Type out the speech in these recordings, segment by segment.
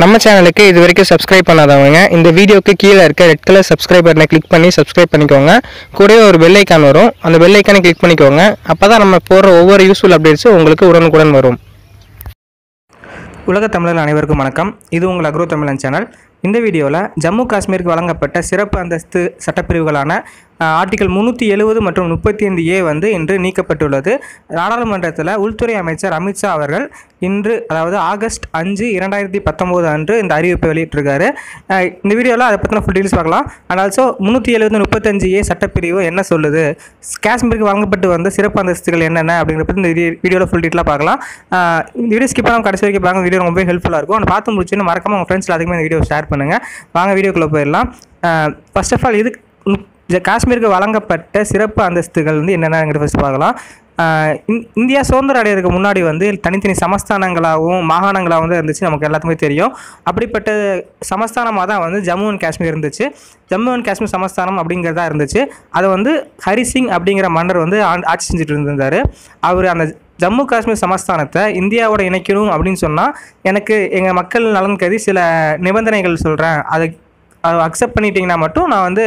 நம்ம சேனலுக்கு இதுவரைக்கும் subscribe பண்ணாதவங்க இந்த வீடியோக்கு கீழ இருக்க ரெட் கலர் subscribe பட்டனை click பண்ணி subscribe பண்ணிக்கோங்க கூடவே ஒரு bell icon வரும் அந்த bell icon-ஐ click பண்ணிக்கோங்க அப்பதான் நம்ம போற ஒவ்வொரு யூஸ்ஃபுல் அப்டேட்ஸ் உங்களுக்கு உடனுக்குடன் வரும் உலக தமிழர் அனைவருக்கும் வணக்கம் இது உங்கள் அக்ரோ தமிழன் சேனல் இந்த வீடியோல ஜம்மு காஷ்மீருக்கு வழங்கப்பட்ட சிறப்பு அந்தஸ்து சட்டப்பிரிவுகளான ஆர்டிகல் 370 மற்றும் 35A வந்து இன்று நீக்கப்பட்டுள்ளது நாடாளுமன்றத்தில் உள்துறை அமைச்சர் அமித்ஷா அவர்கள் இன்று அதாவது ஆகஸ்ட் 5, 2019 அன்று இந்த அறிவிப்பை வெளியிட்டிருக்காரு இந்த வீடியோவில் அதை பற்றின ஃபுல் டீல்ஸ் பார்க்கலாம் அண்ட் ஆல்சோ 370, 35A சட்டப்பிரிவு என்ன சொல்லுது காஷ்மீருக்கு வழங்கப்பட்டு வந்த சிறப்பு அந்தஸ்துகள் என்னென்ன அப்படிங்கிறப்ப இந்த வீடியோவில் ஃபுல் டீட்டெயிலாக பார்க்கலாம் இந்த வீடியோ ஸ்கிப் பண்ணாமல் கடைசி வரைக்கும் பாருங்கள் வீடியோ ரொம்பவே ஹெல்ப்ஃபுல்லாக இருக்கும் அண்ட் பார்த்து முடிச்சுன்னு மறக்காம உங்கள் ஃப்ரெண்ட்ஸில் அதிகமாக இந்த வீடியோ ஷேர் பண்ணுங்கள் வாங்க வீடியோக்குள்ளே போயிடலாம் ஃபர்ஸ்ட் ஆஃப் ஆல் இது காஷ்மீருக்கு வழங்கப்பட்ட சிறப்பு அந்தஸ்துகள் வந்து என்னென்னங்கிறத ஃபர்ஸ்ட் பார்க்கலாம் இந்தியா சுதந்திர அடையிறதுக்கு முன்னாடி வந்து தனித்தனி சமஸ்தானங்களாகவும் மாகாணங்களாகவும் வந்து இருந்துச்சு நமக்கு எல்லாத்துக்குமே தெரியும் அப்படிப்பட்ட சமஸ்தானமாக தான் வந்து ஜம்மு அண்ட் காஷ்மீர் இருந்துச்சு ஜம்மு அண்ட் காஷ்மீர் சமஸ்தானம் அப்படிங்கிறதா இருந்துச்சு அதை வந்து ஹரி சிங் அப்படிங்கிற மன்னர் வந்து ஆட்சி செஞ்சுட்டு இருந்தார் அவர் அந்த ஜம்மு காஷ்மீர் சமஸ்தானத்தை இந்தியாவோட இணைக்கணும் அப்படின்னு சொன்னால் எனக்கு எங்கள் மக்கள் நலன் கருதி சில நிபந்தனைகள் சொல்கிறேன் அதை அக்செப்ட் பண்ணிட்டீங்கன்னா மட்டும் நான் வந்து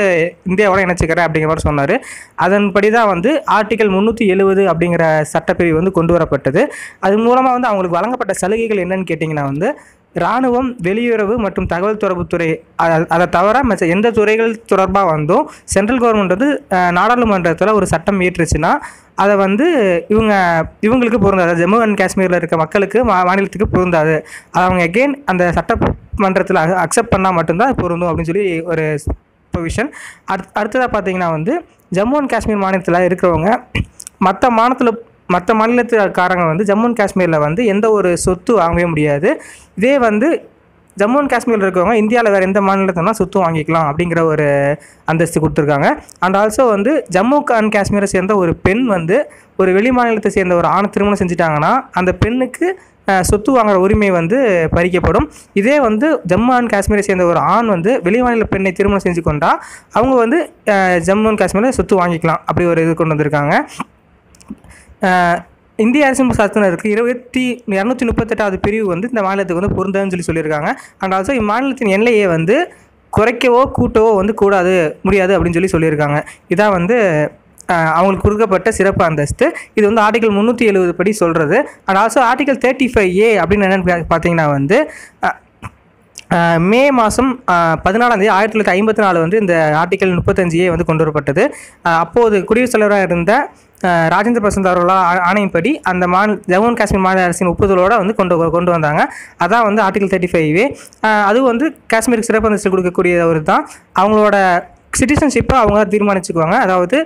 இந்தியாவோட இணைச்சிக்கிறேன் அப்படிங்கிற மாதிரி சொன்னார் அதன்படி தான் வந்து ஆர்டிகல் 370 அப்படிங்கிற சட்டப்பிரிவு வந்து கொண்டு வரப்பட்டது அது மூலமாக வந்து அவங்களுக்கு வழங்கப்பட்ட சலுகைகள் என்னன்னு கேட்டிங்கன்னா வந்து இராணுவம் வெளியுறவு மற்றும் தகவல் தொடர்புத்துறை அதை தவிர மற்ற எந்த துறைகள் தொடர்பாக வந்தும் சென்ட்ரல் கவர்மெண்ட் வந்து நாடாளுமன்றத்தில் ஒரு சட்டம் இயற்றுச்சுன்னா அதை வந்து இவங்களுக்கு பொருந்தாது ஜம்மு அண்ட் காஷ்மீரில் இருக்க மக்களுக்கு மாநிலத்துக்கு பொருந்தாது அதை அவங்க எகெயின் அந்த சட்டமன்றத்தில் அக்செப்ட் பண்ணால் மட்டும்தான் பொருந்தும் அப்படின்னு சொல்லி ஒரு ப்ரொவிஷன் அடுத்ததாக பார்த்தீங்கன்னா வந்து ஜம்மு அண்ட் காஷ்மீர் மாநிலத்தில் இருக்கிறவங்க மற்ற மாநிலத்துக்காரங்க வந்து ஜம்மு அண்ட் காஷ்மீரில் வந்து எந்த ஒரு சொத்து வாங்கவே முடியாது இதே வந்து ஜம்மு அண்ட் காஷ்மீரில் இருக்கவங்க இந்தியாவில் வேறு எந்த மாநிலத்தினா சொத்து வாங்கிக்கலாம் அப்படிங்கிற ஒரு அந்தஸ்து கொடுத்துருக்காங்க அண்ட் ஆல்சோ வந்து ஜம்மு அண்ட் காஷ்மீரை சேர்ந்த ஒரு பெண் வந்து ஒரு வெளி மாநிலத்தை சேர்ந்த ஒரு ஆணை திருமணம் செஞ்சிட்டாங்கன்னா அந்த பெண்ணுக்கு சொத்து வாங்குகிற உரிமை வந்து பறிக்கப்படும் இதே வந்து ஜம்மு அண்ட் காஷ்மீரை சேர்ந்த ஒரு ஆண் வந்து வெளிமாநில பெண்ணை திருமணம் செஞ்சு கொண்டால் அவங்க வந்து ஜம்மு அண்ட் காஷ்மீரில் சொத்து வாங்கிக்கலாம் அப்படி ஒரு இது கொண்டு வந்திருக்காங்க இந்திய அரசியல் சாசனத்திற்கு 238வது பிரிவு வந்து இந்த மாநிலத்துக்கு வந்து பொருந்தாதுன்னு சொல்லியிருக்காங்க அண்ட் ஆல்சோ இம்மாநிலத்தின் எல்லையை வந்து குறைக்கவோ கூட்டவோ வந்து முடியாது அப்படின்னு சொல்லியிருக்காங்க இதான் வந்து அவங்களுக்கு கொடுக்கப்பட்ட சிறப்பு அந்தஸ்து இது வந்து ஆர்டிகல் 370 படி சொல்கிறது அண்ட் ஆல்சோ ஆர்டிகல் 35A அப்படின்னு என்னென்னு பார்த்தீங்கன்னா வந்து மே மாதம் 14 1954 வந்து இந்த ஆர்டிகல் 35A வந்து கொண்டு வரப்பட்டது அப்போது குடியரசுத் தலைவராக இருந்த ராஜேந்திர பிரசாத் அவர்களோட ஆணையின்படி அந்த ஜம்மு அண்ட் காஷ்மீர் மாநில அரசின் ஒப்புதலோடு வந்து கொண்டு வந்தாங்க அதான் வந்து ஆர்டிகல் 35A அதுவும் வந்து காஷ்மீருக்கு சிறப்பு அந்தஸ்து கொடுக்கக்கூடிய ஒரு தான் அவங்களோட சிட்டிசன்ஷிப்பை அவங்க தீர்மானிச்சுக்குவாங்க அதாவது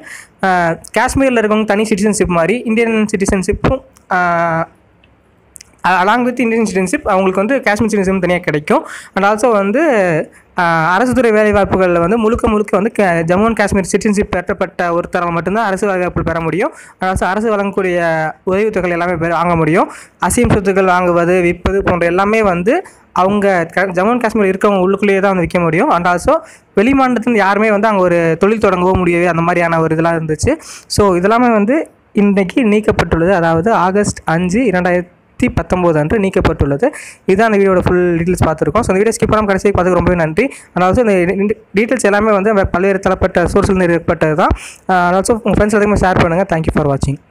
காஷ்மீரில் இருக்கவங்க தனி சிட்டிசன்ஷிப் மாதிரி இந்தியன் சிட்டிசன்ஷிப்பும் அலாங் வித் இந்தியன் சிட்டிசன்ஷிப் அவங்களுக்கு வந்து காஷ்மீர் சிட்டிசன்ஷிப் தனியாக கிடைக்கும் அண்ட் ஆல்சோ வந்து அரசு துறை வேலைவாய்ப்புகளில் வந்து முழுக்க வந்து ஜம்மு அண்ட் காஷ்மீர் சிட்டிசன்ஷிப் பெற்றப்பட்ட ஒருத்தரால் மட்டும்தான் அரசு வேலைவாய்ப்புகள் பெற முடியும் அரசு வழங்கக்கூடிய உதவித்தொகை எல்லாமே வாங்க முடியும் அசீம் சொத்துக்கள் வாங்குவது விற்பது போன்ற எல்லாமே வந்து அவங்க ஜம்மு அண்ட் காஷ்மீர் இருக்கவங்க உள்ளுக்குள்ளேயே தான் வந்து விற்க முடியும் அண்ட் ஆல்சோ வெளிமாநிலத்துலேருந்து யாருமே வந்து அங்கே ஒரு தொழில் தொடங்கவோ முடியவே அந்த மாதிரியான ஒரு இதெல்லாம் இருந்துச்சு ஸோ இதெல்லாமே வந்து இன்றைக்கி நீக்கப்பட்டுள்ளது அதாவது ஆகஸ்ட் 5, 2019 அன்று நீக்கப்பட்டுள்ளது இதுதான் அந்த வீடியோட ஃபுல் டீட்டெயில்ஸ் பார்த்துருக்கோம் ஸோ அந்த வீடியோ ஸ்கிப் பண்ணாமல் கடைசியாக பார்த்துக்க ரொம்பவே நன்றி அண்ட் ஆல்சோ இந்த டீட்டெயில்ஸ் எல்லாமே வந்து பல்வேறு தரப்பட்ட சோர்ஸில் இருந்து ஏற்பட்டது தான் அண்ட் ஆல்சோ உங்கள் ஃப்ரெண்ட்ஸ் எல்லாத்தையுமே ஷேர் பண்ணுங்கள் தேங்க்யூ ஃபார் வாட்சிங்